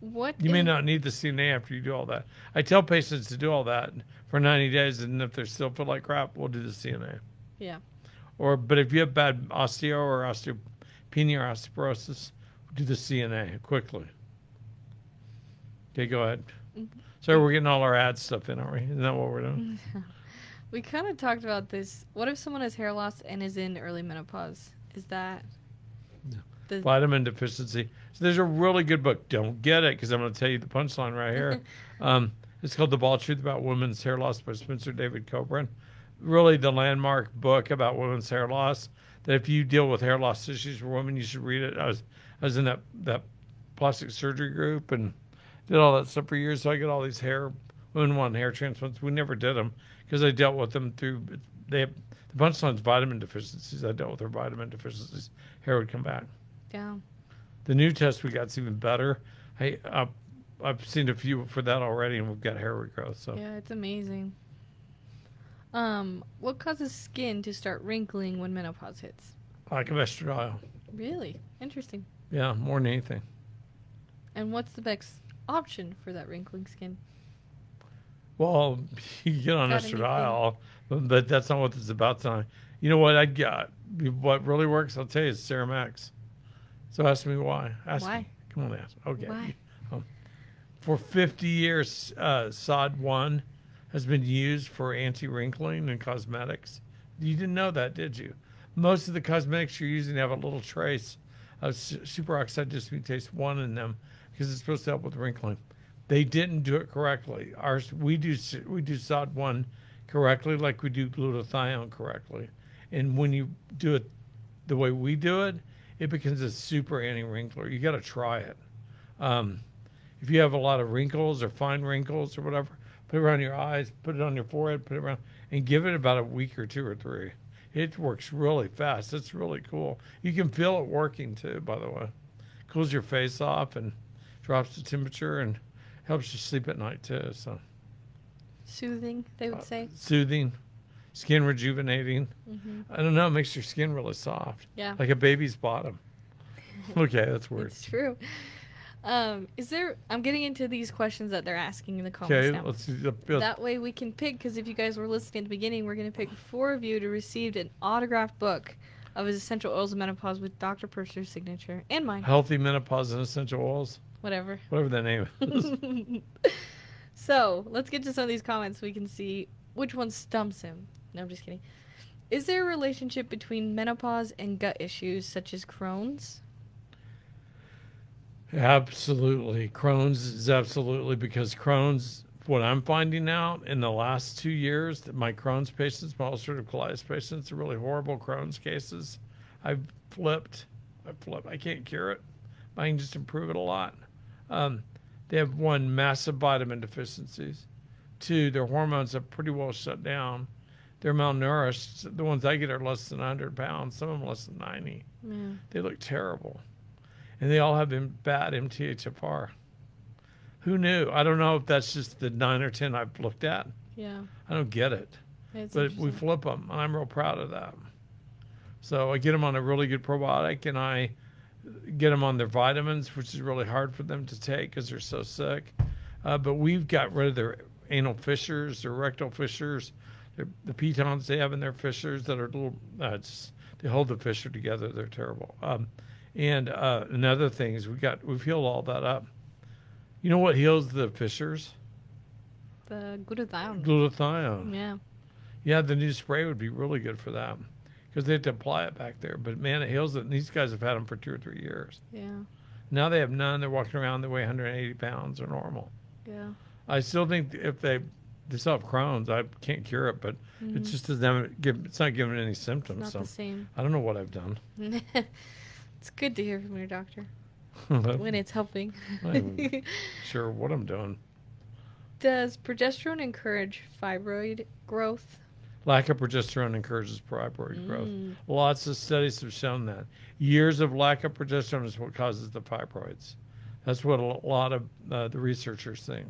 what you may not need the C N A after you do all that. I tell patients to do all that for ninety days, and if they still feel like crap, we'll do the C N A. Yeah. Or but if you have bad osteo or osteopenia or osteoporosis, do the C N A quickly. Okay, go ahead. Sorry, we're getting all our ad stuff in, aren't we? Isn't that what we're doing? We kind of talked about this. What if someone has hair loss and is in early menopause? Is that the vitamin deficiency? So there's a really good book. Don't get it, because I'm going to tell you the punchline right here. um, it's called The Bald Truth About Women's Hair Loss by Spencer David Coburn. Really the landmark book about women's hair loss, that if you deal with hair loss issues for women, you should read it. I was, I was in that, that plastic surgery group and did all that stuff for years, so I got all these hair, women wanted hair transplants. We never did them because I dealt with them through, they have, the punchline's vitamin deficiencies. I dealt with their vitamin deficiencies. Hair would come back. Yeah. The new test we got is even better. I, uh, I've seen a few for that already, and we've got hair regrowth. So yeah, it's amazing. Um, what causes skin to start wrinkling when menopause hits? Lack of estradiol. Really? Interesting. Yeah, more than anything. And what's the best option for that wrinkling skin? Well, you get on estradiol, anything? But that's not what it's about tonight. You know what I got? What really works, I'll tell you, is Ceramex. So ask me why. Ask why? Me. Come on, ask. Okay. Why? Um, for fifty years, uh, S O D one has been used for anti-wrinkling in cosmetics. You didn't know that, did you? Most of the cosmetics you're using have a little trace of superoxide dismutase one in them because it's supposed to help with wrinkling. They didn't do it correctly. Our, we do we do S O D one correctly, like we do glutathione correctly. And when you do it the way we do it, it becomes a super anti-wrinkler. You got to try it. Um, if you have a lot of wrinkles or fine wrinkles or whatever, put it around your eyes, put it on your forehead, put it around, and give it about a week or two or three. It works really fast. It's really cool. You can feel it working too, by the way. Cools your face off and drops the temperature and helps you sleep at night too. So soothing, they would uh, say. Soothing. Skin rejuvenating. Mm-hmm. I don't know. It makes your skin really soft. Yeah. Like a baby's bottom. Okay, that's weird. It's true. Um, is there? I'm getting into these questions that they're asking in the comments now. Okay, let's, let's, that way we can pick, because if you guys were listening at the beginning, we're going to pick four of you to receive an autographed book of his essential oils and menopause with Doctor Purser's signature and mine. Healthy menopause and essential oils. Whatever. Whatever the name is. So let's get to some of these comments so we can see which one stumps him. No, I'm just kidding. Is there a relationship between menopause and gut issues such as Crohn's? Absolutely. Crohn's is absolutely, because Crohn's what I'm finding out in the last two years that my Crohn's patients, my ulcerative colitis patients, the really horrible Crohn's cases, I've flipped. I flip. I can't cure it. I can just improve it a lot. Um, they have, one, massive vitamin deficiencies. Two, their hormones have pretty well shut down. They're malnourished. The ones I get are less than one hundred pounds. Some of them less than ninety. Yeah. They look terrible. And they all have bad M T H F R. Who knew? I don't know if that's just the nine or ten I've looked at. Yeah. I don't get it. It's but we flip them, and I'm real proud of that. So I get them on a really good probiotic, and I get them on their vitamins, which is really hard for them to take because they're so sick. Uh, but we've got rid of their anal fissures, their rectal fissures, their, the pitons they have in their fissures that are little, uh, just, they hold the fissure together. They're terrible. Um, and, uh, and other things, we got, we've healed all that up. You know what heals the fissures? The glutathione. Glutathione. Yeah. Yeah, the new spray would be really good for that, because they have to apply it back there. But, man, it heals it. And these guys have had them for two or three years. Yeah. Now they have none. They're walking around. They weigh one hundred eighty pounds. They're normal. Yeah. I still think if they, they still have Crohn's, I can't cure it. But mm-hmm. it just doesn't give, it's not giving any symptoms. It's not so. The same. I don't know what I've done. It's good to hear from your doctor when it's helping. I'm sure what I'm doing. Does progesterone encourage fibroid growth? Lack of progesterone encourages fibroid mm. growth. Lots of studies have shown that. Years of lack of progesterone is what causes the fibroids. That's what a lot of uh, the researchers think.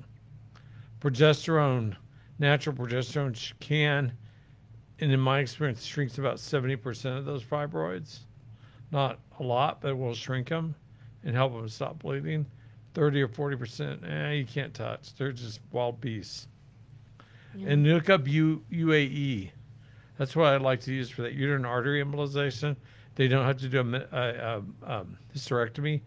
Progesterone, natural progesterone can, and in my experience, shrinks about seventy percent of those fibroids. Not a lot, but it will shrink them and help them stop bleeding. thirty or forty percent, eh, you can't touch. They're just wild beasts. Yeah. And look up U A E. That's what I like to use for that uterine artery embolization. They don't have to do a, a, a, a hysterectomy.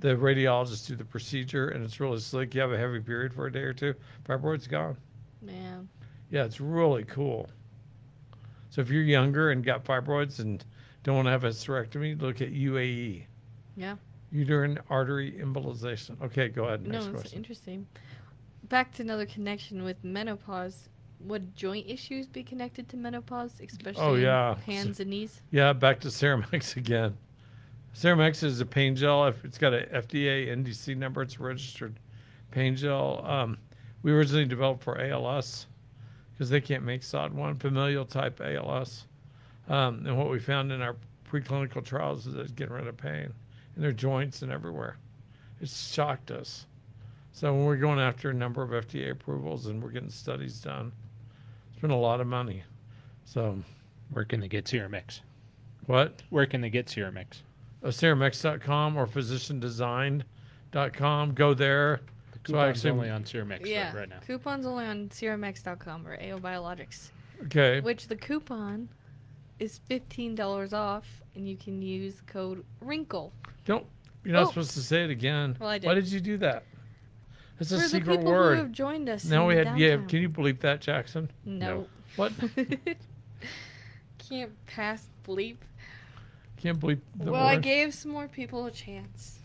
The radiologists do the procedure, and it's really slick. You have a heavy period for a day or two. Fibroid's gone. Man. Yeah, it's really cool. So if you're younger and got fibroids and don't want to have a hysterectomy, look at U A E. Yeah. Uterine artery embolization. Okay, go ahead. Next no, it's question. Interesting. Back to another connection with menopause. Would joint issues be connected to menopause, especially oh, yeah. hands and knees? Yeah, back to Ceramex again. Ceramex is a pain gel. It's got an F D A N D C number. It's a registered pain gel. Um, we originally developed for A L S because they can't make S O D one, familial type A L S. Um, and what we found in our preclinical trials is that it's getting rid of pain in their joints and everywhere. It's shocked us. So when we're going after a number of F D A approvals and we're getting studies done, it's been a lot of money. So where can they get Seramex? What? Where can they get Seramex? Uh, Seramex dot com or Physician Designed dot com. Go there. The coupon's so only on Seramex yeah, right now. Coupon's only on Seramex dot com or A O Biologics. Okay. Which the coupon is fifteen dollars off, and you can use the code WRINKLE. Don't. You're not oh. supposed to say it again. Well, I did. Why did you do that? It's a secret word. Who have joined us now we had downtown. Yeah, can you believe that, Jackson? No. no. What? Can't pass bleep. Can't bleep the Well, word. I gave some more people a chance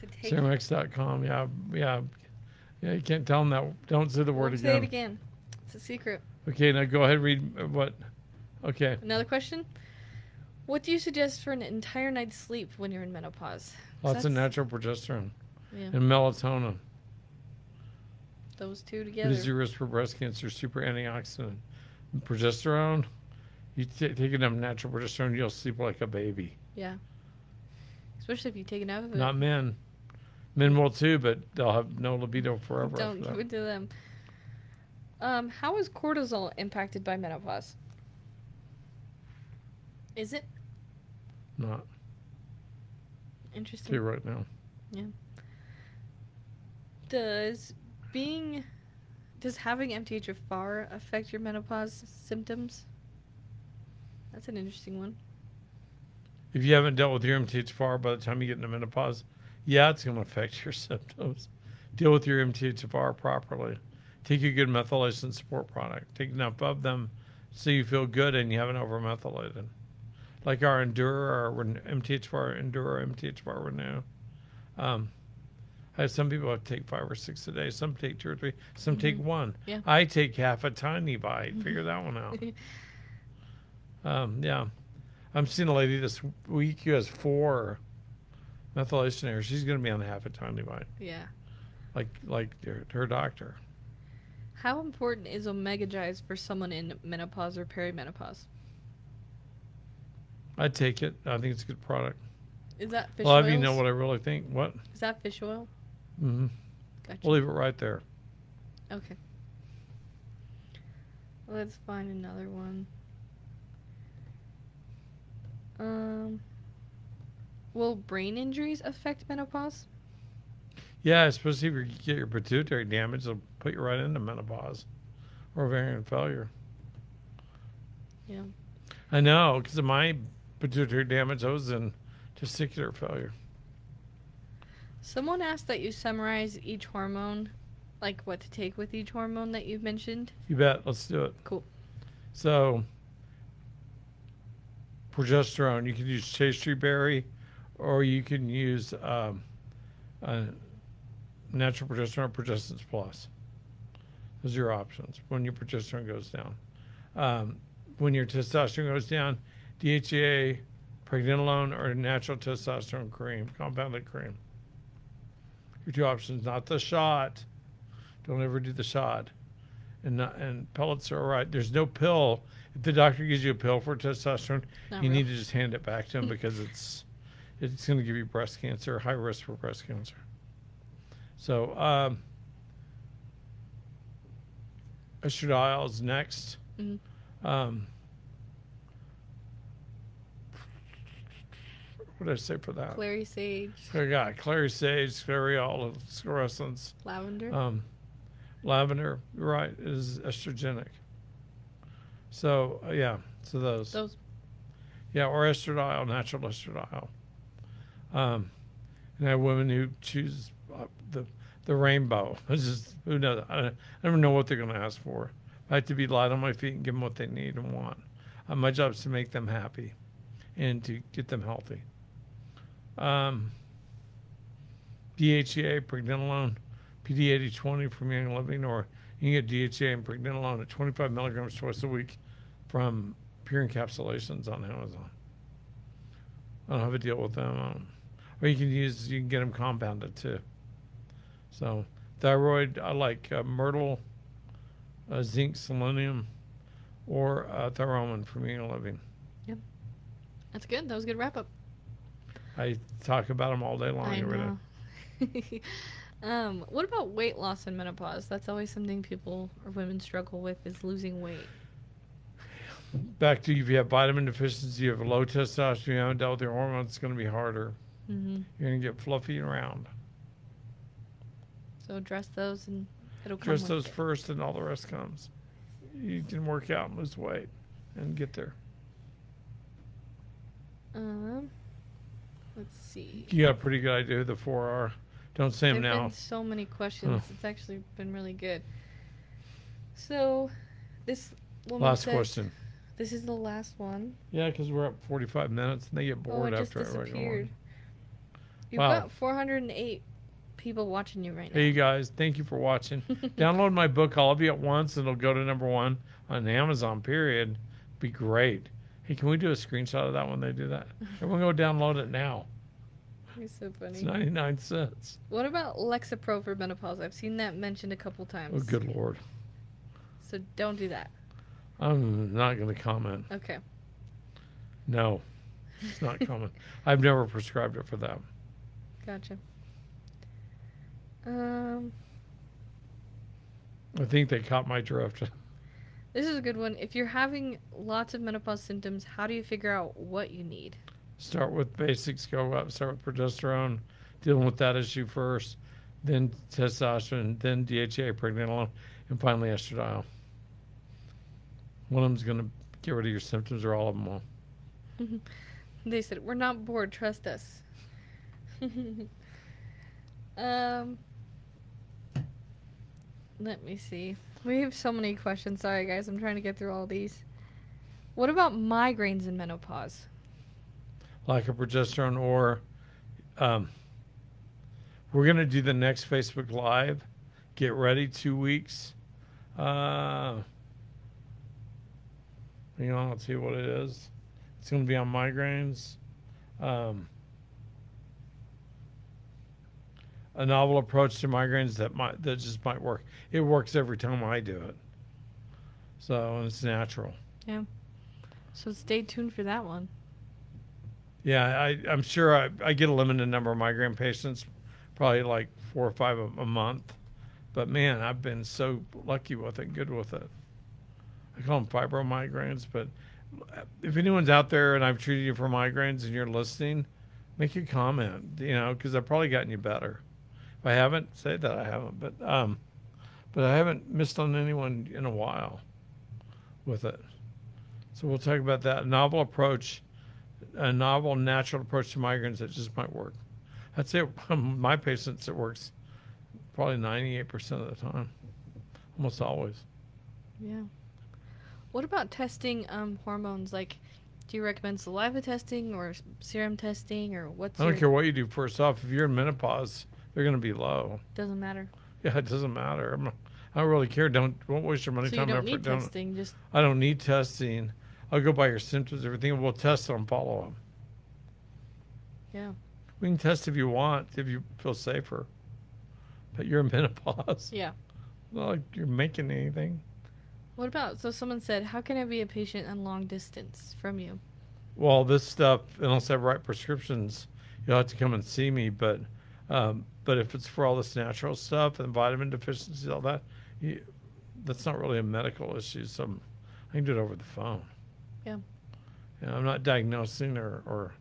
to take Seramex dot com. Yeah, yeah. Yeah, you can't tell them that. Don't say the word again. Say it again. It's a secret. Okay, now go ahead and read what. Okay. Another question? What do you suggest for an entire night's sleep when you're in menopause? Lots of natural progesterone yeah. and melatonin. Those two together. Reduce your risk for breast cancer, super antioxidant. And progesterone, you take enough natural progesterone, you'll sleep like a baby. Yeah. Especially if you take enough of it. Not men. Men will too, but they'll have no libido forever. Don't give it to them. Um, how is cortisol impacted by menopause? Is it? Not. Interesting. See right now. Yeah. Does... Being, does having M T H F R affect your menopause symptoms? That's an interesting one. If you haven't dealt with your M T H F R by the time you get into menopause, yeah, it's going to affect your symptoms. Deal with your M T H F R properly. Take a good methylation support product. Take enough of them so you feel good and you haven't overmethylated. Like our Endura, our M T H F R Endura, M T H F R Renew. Um, Uh, some people have to take five or six a day. Some take two or three. Some mm-hmm. take one. Yeah. I take half a tiny bite. Figure that one out. um, yeah. I'm seeing a lady this week who has four methylation errors. She's going to be on half a tiny bite. Yeah. Like like her, her doctor. How important is Omegagize for someone in menopause or perimenopause? I take it. I think it's a good product. Is that fish oil? A lot of you know what I really think. What? Is that fish oil? Mm-hmm. Gotcha. We'll leave it right there. Okay. Let's find another one. Um, will brain injuries affect menopause? Yeah, especially if you get your pituitary damage, they'll put you right into menopause or ovarian failure. Yeah. I know, because of my pituitary damage, I was in testicular failure. Someone asked that you summarize each hormone, like what to take with each hormone that you've mentioned. You bet. Let's do it. Cool. So, progesterone, you can use chastery berry, or you can use um, uh, natural progesterone or Progessence Plus. Those are your options when your progesterone goes down. Um, when your testosterone goes down, D H E A, pregnenolone, or natural testosterone cream, compounded cream. Your two options, not the shot. Don't ever do the shot. And, not, and pellets are all right. There's no pill. If the doctor gives you a pill for testosterone, not you really. Need to just hand it back to him because it's it's going to give you breast cancer, high risk for breast cancer. So um, estradiol is next. Mm-hmm. Um, what did I say for that? Clary sage. I got clary sage, sclareol, scleroscence. Lavender. Um, lavender, right, is estrogenic. So uh, yeah, so those. Those. Yeah, or estradiol, natural estradiol. Um, and I have women who choose the the rainbow. It's just, who knows? I, I never know what they're going to ask for. I have to be light on my feet and give them what they need and want. Uh, my job is to make them happy and to get them healthy. Um, D H E A, pregnenolone, P D eighty twenty from Young Living, or you can get D H E A and pregnenolone at twenty-five milligrams twice a week from Pure Encapsulations on Amazon. I don't have a deal with them. Um, or you can use, you can get them compounded too. So thyroid, I like uh, myrtle, uh, zinc, selenium, or uh, Thyromin from Young Living. Yep. That's good. That was a good wrap-up. I talk about them all day long. I know. Really. um, what about weight loss and menopause? That's always something people or women struggle with, is losing weight. Back to, if you have vitamin deficiency, you have low testosterone, you haven't dealt with your hormones, it's going to be harder. Mm-hmm. You're going to get fluffy and round. So address those and it'll come. Address those first and all the rest comes. You can work out and lose weight and get there. Um, let's see. You got a pretty good idea who the four are. Don't say them now. There've been so many questions. Oh. It's actually been really good. So this woman last said, question. This is the last one. Yeah, because we're at forty-five minutes and they get bored oh, it after just disappeared. I disappeared. You've wow. got four hundred eight people watching you right now. Hey, you guys, thank you for watching. Download my book, all of you at once, and it'll go to number one on Amazon, period. Be great. Hey, can we do a screenshot of that when they do that? Everyone go download it now. You're so funny. It's ninety-nine cents. What about Lexapro for menopause? I've seen that mentioned a couple times. Oh, good Lord. So don't do that. I'm not going to comment. Okay. No, it's not common. I've never prescribed it for that. Gotcha. Um, I think they caught my drift. This is a good one. If you're having lots of menopause symptoms, how do you figure out what you need? Start with basics, go up, start with progesterone, dealing with that issue first, then testosterone, then D H E A, pregnenolone, and finally estradiol. One of them's going to get rid of your symptoms, or all of them will. They said, we're not bored, trust us. um... Let me see. We have so many questions. Sorry, guys. I'm trying to get through all these. What about migraines in menopause? Lack of progesterone or um, We're going to do the next Facebook Live. Get ready, two weeks. Uh, you know, I'll tell you what it is. It's going to be on migraines. Um, a novel approach to migraines that might that just might work. It works every time I do it. So it's natural. Yeah. So stay tuned for that one. Yeah, I, I'm sure I, I get a limited number of migraine patients, probably like four or five a, a month. But, man, I've been so lucky with it, good with it. I call them fibromigraines. But if anyone's out there and I've treated you for migraines and you're listening, make your comment, you know, because I've probably gotten you better. If I haven't, say that I haven't. But, um, but I haven't missed on anyone in a while with it. So we'll talk about that. A novel approach, a novel natural approach to migraines that just might work. I'd say from my patients it works probably ninety-eight percent of the time, almost always. Yeah. What about testing um, hormones? Like, do you recommend saliva testing or serum testing or what's I don't your... care what you do. First off, if you're in menopause, they're going to be low. Doesn't matter. Yeah, it doesn't matter. I'm not, I don't really care. Don't, don't waste your money, so time, you don't effort. Need don't, testing, just... I don't need testing. I'll go by your symptoms, everything, and we'll test them, follow them. Yeah. We can test if you want, if you feel safer. But you're in menopause. Yeah. Not like you're making anything. What about, so someone said, how can I be a patient on long distance from you? Well, this stuff, unless I write prescriptions, you'll have to come and see me. But um, but if it's for all this natural stuff and vitamin deficiencies, all that, you, that's not really a medical issue. So I'm, I can do it over the phone. Yeah. Yeah, I'm not diagnosing or, or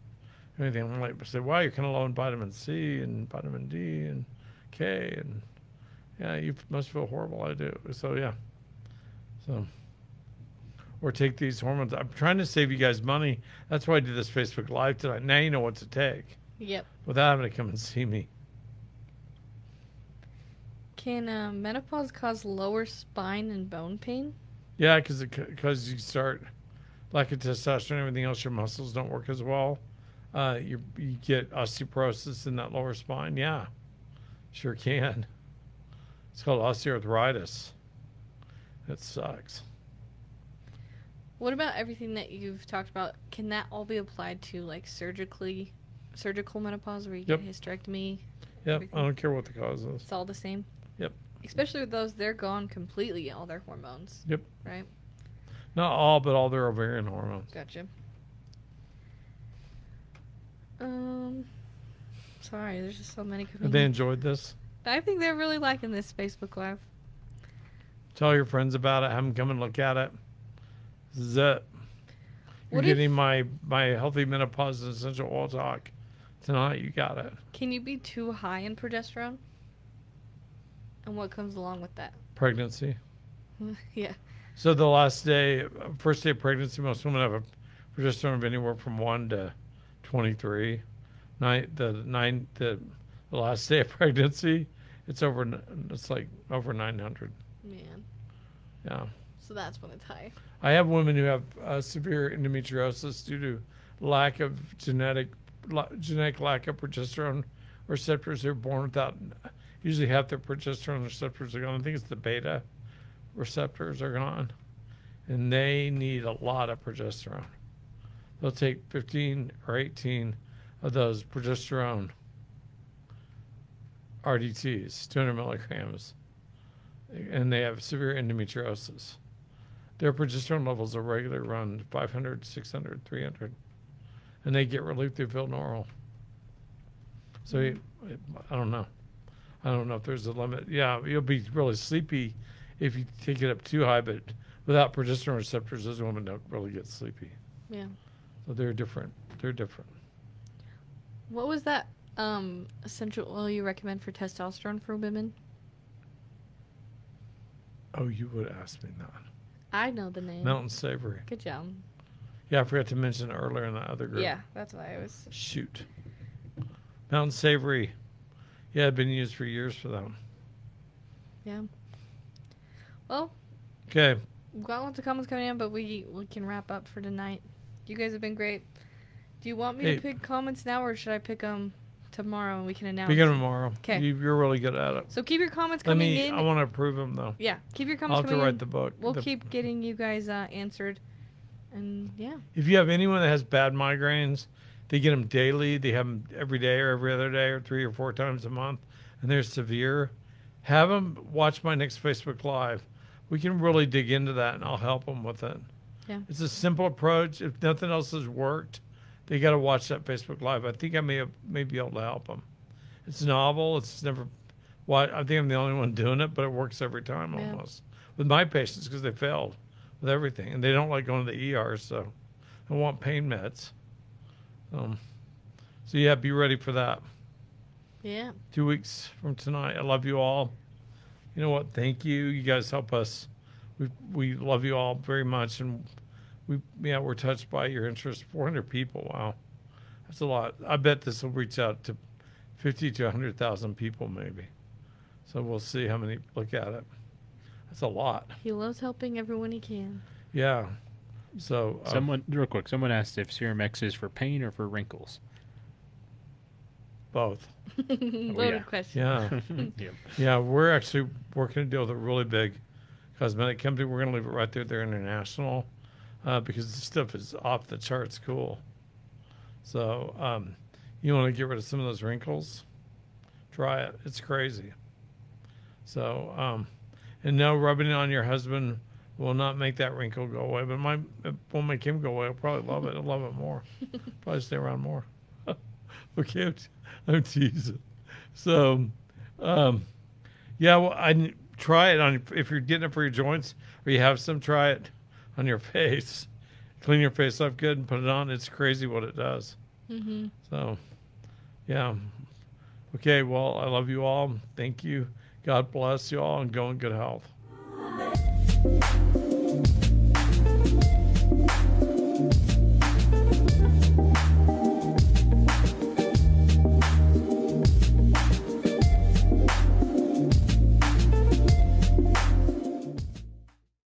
anything. I'm like, say, wow, you're kind of low in vitamin C and vitamin D and K, and yeah, you must feel horrible. I do. So yeah. So, or take these hormones. I'm trying to save you guys money. That's why I did this Facebook Live tonight. Now you know what to take. Yep. Without having to come and see me. Can uh, menopause cause lower spine and bone pain? Yeah, because because you start lack of testosterone and everything else, your muscles don't work as well. Uh, you you get osteoporosis in that lower spine. Yeah. Sure can. It's called osteoarthritis. That sucks. What about everything that you've talked about? Can that all be applied to like surgically, surgical menopause where you yep. get hysterectomy? Yep. Everything? I don't care what the cause is. It's all the same. Yep. Especially with those, they're gone completely, all their hormones. Yep. Right. Not all, but all their ovarian hormones. Gotcha. Um. Sorry, there's just so many. Have they enjoyed this? I think they're really liking this Facebook Live. Tell your friends about it. Have them come and look at it. This is it. You're getting my, my healthy menopause and essential oil talk tonight. You got it. Can you be too high in progesterone? And what comes along with that? Pregnancy. Yeah. So the last day, first day of pregnancy, most women have a progesterone of anywhere from one to twenty-three. Nine, the nine, the last day of pregnancy, it's over. It's like over nine hundred. Man. Yeah. So that's when it's high. I have women who have uh, severe endometriosis due to lack of genetic, la genetic lack of progesterone receptors. They're born without. Usually, half their progesterone receptors are gone. I think it's the beta receptors are gone, and they need a lot of progesterone. They'll take fifteen or eighteen. Of those progesterone R D Ts, two hundred milligrams, and they have severe endometriosis. Their progesterone levels are regularly around five hundred, six hundred, three hundred, and they get relief through Filnoral. So you, I don't know. I don't know if there's a limit. Yeah, you'll be really sleepy if you take it up too high, but without progesterone receptors, those women don't really get sleepy. Yeah. So they're different. They're different. What was that um, essential oil you recommend for testosterone for women? Oh, you would ask me that. I know the name. Mountain Savory. Good job. Yeah, I forgot to mention earlier in the other group. Yeah, that's why I was... Shoot. Mountain Savory. Yeah, it's been used for years for them. Yeah. Well... Okay. We've got lots of comments coming in, but we, we can wrap up for tonight. You guys have been great. Do you want me hey. to pick comments now, or should I pick them tomorrow and we can announce. Begin tomorrow. Okay. You, you're really good at it. So keep your comments Let coming me, in. I want to approve them, though. Yeah. Keep your comments I'll coming in. I'll have to write the book. We'll the keep getting you guys uh, answered. And, yeah. If you have anyone that has bad migraines, they get them daily. They have them every day or every other day or three or four times a month, and they're severe. Have them watch my next Facebook Live. We can really dig into that, and I'll help them with it. Yeah. It's a simple approach. If nothing else has worked, they got to watch that Facebook Live. I think I may have, may be able to help them. It's novel. It's never. Well, I think I'm the only one doing it, but it works every time yeah. almost with my patients because they failed with everything, and they don't like going to the E R, so I want pain meds. Um, so yeah, be ready for that. Yeah. Two weeks from tonight. I love you all. You know what? Thank you. You guys help us. We we love you all very much, and. We, yeah, we're touched by your interest. four hundred people, wow. That's a lot. I bet this will reach out to fifty to one hundred thousand people maybe. So we'll see how many look at it. That's a lot. He loves helping everyone he can. Yeah. So uh, someone, real quick, someone asked if Seramex is for pain or for wrinkles. Both. Loaded oh, yeah. question. Yeah. yeah. yeah, we're actually working to deal with a really big cosmetic company. We're going to leave it right there. They're international. Uh, because this stuff is off the charts cool. So um, you want to get rid of some of those wrinkles? Try it. It's crazy. So, um, and no, rubbing it on your husband will not make that wrinkle go away, but my, it won't make him go away. I'll probably love it. I'll love it more. Probably stay around more. Okay, I'm, I'm teasing. So, um, yeah, well, I, try it on if you're getting it for your joints or you have some, try it. On your face, clean your face up good and put it on. It's crazy what it does. Mm-hmm. So, yeah. Okay, well, I love you all. Thank you. God bless you all and go in good health.